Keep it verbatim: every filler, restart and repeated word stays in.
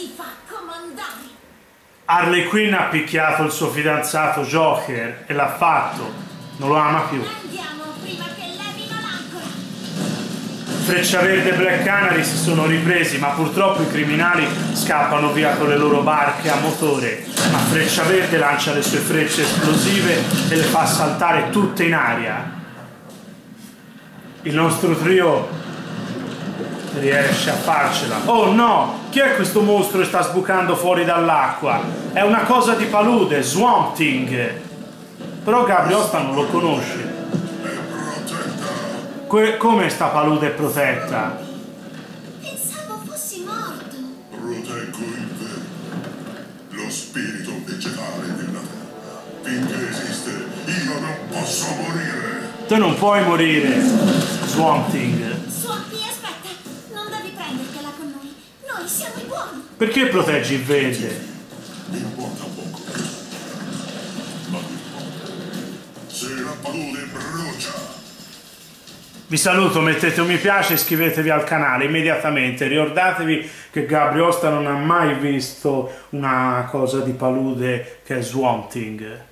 si fa comandare. Harley Quinn ha picchiato il suo fidanzato Joker e l'ha fatto, non lo ama più. Andiamo prima che levino l'ancora. Freccia Verde e Black Canary si sono ripresi, ma purtroppo i criminali scappano via con le loro barche a motore. Ma Freccia Verde lancia le sue frecce esplosive e le fa saltare tutte in aria. Il nostro trio riesce a farcela. Oh no! Chi è questo mostro che sta sbucando fuori dall'acqua? È una cosa di palude, Swamp Thing. Però Gabry Costa non lo conosce. Que come sta palude è protetta? Pensavo fossi morto. Proteggo in te lo spirito vegetale della terra. Finché esiste, io non posso morire. Tu non puoi morire, Swamp Thing. Perché proteggi il verde? Vi saluto, mettete un mi piace e iscrivetevi al canale immediatamente. Ricordatevi che Gabry Costa non ha mai visto una cosa di palude che è Swamp Thing.